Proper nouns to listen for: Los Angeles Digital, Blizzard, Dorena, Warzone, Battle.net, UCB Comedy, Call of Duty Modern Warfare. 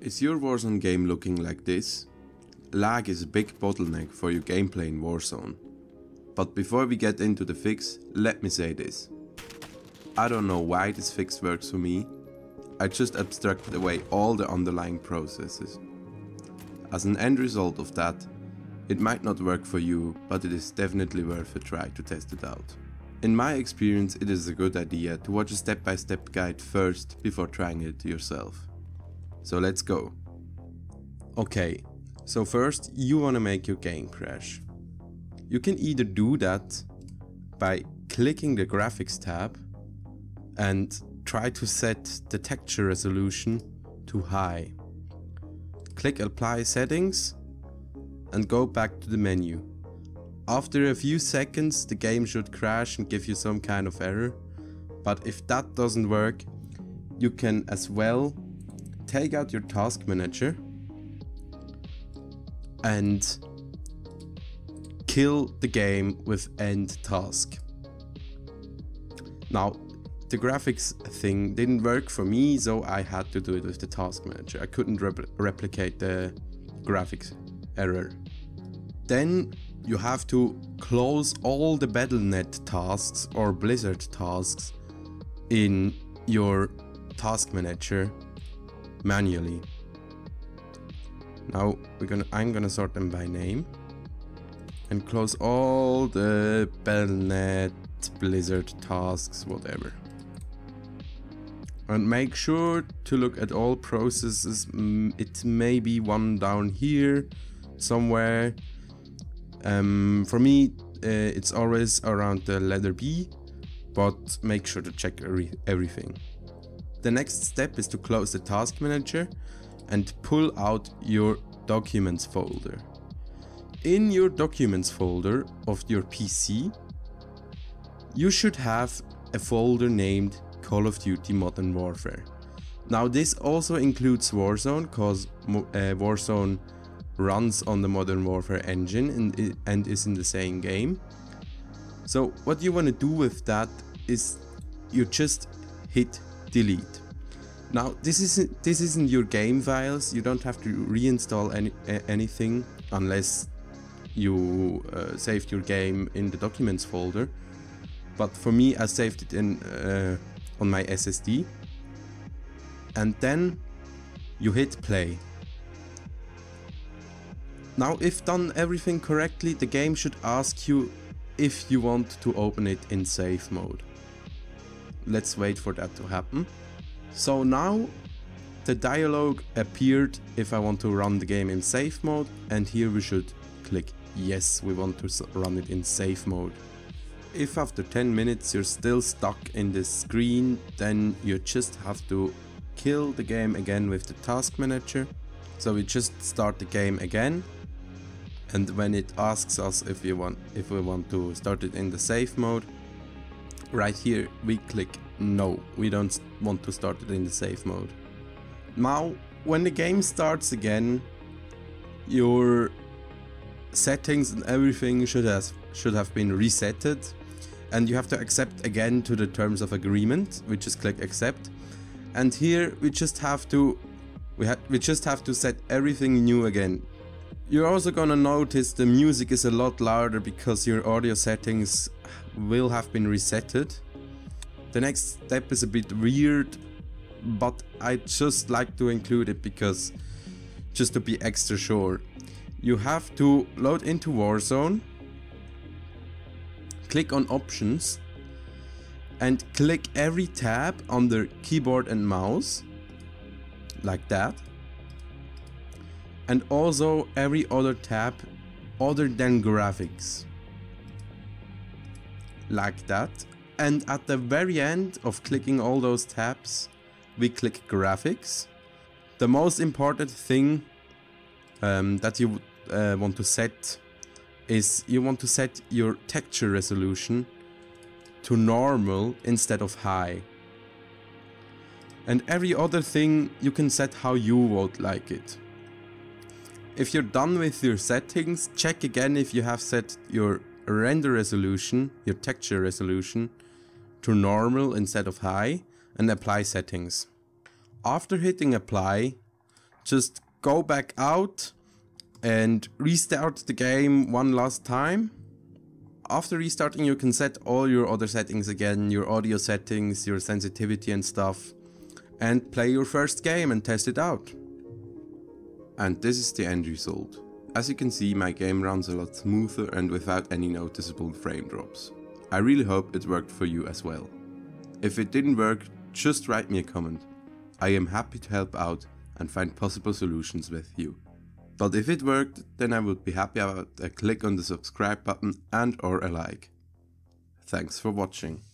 Is your Warzone game looking like this? Lag is a big bottleneck for your gameplay in Warzone. But before we get into the fix, let me say this. I don't know why this fix works for me. I just abstracted away all the underlying processes. As an end result of that, it might not work for you, but it is definitely worth a try to test it out. In my experience, it is a good idea to watch a step-by-step guide first before trying it yourself. So let's go. Okay, so first you want to make your game crash. You can either do that by clicking the graphics tab and try to set the texture resolution to high. Click apply settings and go back to the menu. After a few seconds the game should crash and give you some kind of error, but if that doesn't work, you can as well take out your task manager and kill the game with end task. Now, the graphics thing didn't work for me, so I had to do it with the task manager. I couldn't replicate the graphics error. Then you have to close all the Battle.net tasks or Blizzard tasks in your task manager manually. Now I'm gonna sort them by name and close all the Battle.net, Blizzard tasks, whatever. And make sure to look at all processes. It may be one down here somewhere. For me, it's always around the letter B, but make sure to check everything. The next step is to close the task manager and pull out your documents folder. In your documents folder of your PC, you should have a folder named Call of Duty Modern Warfare. Now this also includes Warzone, cause Warzone runs on the Modern Warfare engine and is in the same game. So what you want to do with that is you just hit delete. Now this isn't your game files. You don't have to reinstall anything unless you saved your game in the documents folder. But for me, I saved it in on my SSD. And then you hit play. Now if done everything correctly, the game should ask you if you want to open it in safe mode. Let's wait for that to happen. So now the dialogue appeared if I want to run the game in safe mode, and here we should click yes, we want to run it in safe mode. If after 10 minutes you're still stuck in this screen, then you just have to kill the game again with the task manager. So we just start the game again, and when it asks us if we want to start it in the safe mode, right here we click no, we don't want to start it in the safe mode. Now when the game starts again, your settings and everything should have been resetted, and you have to accept again to the terms of agreement. We just click accept, and here we just have to set everything new again. You're also gonna notice the music is a lot louder because your audio settings will have been resetted. The next step is a bit weird, but I just like to include it because just to be extra sure. You have to load into Warzone, click on options and click every tab under keyboard and mouse, like that, and also every other tab other than graphics, like that. And at the very end of clicking all those tabs, we click graphics. The most important thing that you want to set is you want to set your texture resolution to normal instead of high. And every other thing you can set how you would like it. If you're done with your settings, check again if you have set your render resolution, your texture resolution, to normal instead of high, and apply settings. After hitting apply, just go back out and restart the game one last time. After restarting, you can set all your other settings again, your audio settings, your sensitivity and stuff, and play your first game and test it out. And this is the end result. As you can see, my game runs a lot smoother and without any noticeable frame drops. I really hope it worked for you as well. If it didn't work, just write me a comment. I am happy to help out and find possible solutions with you. But if it worked, then I would be happy about a click on the subscribe button and/or a like. Thanks for watching.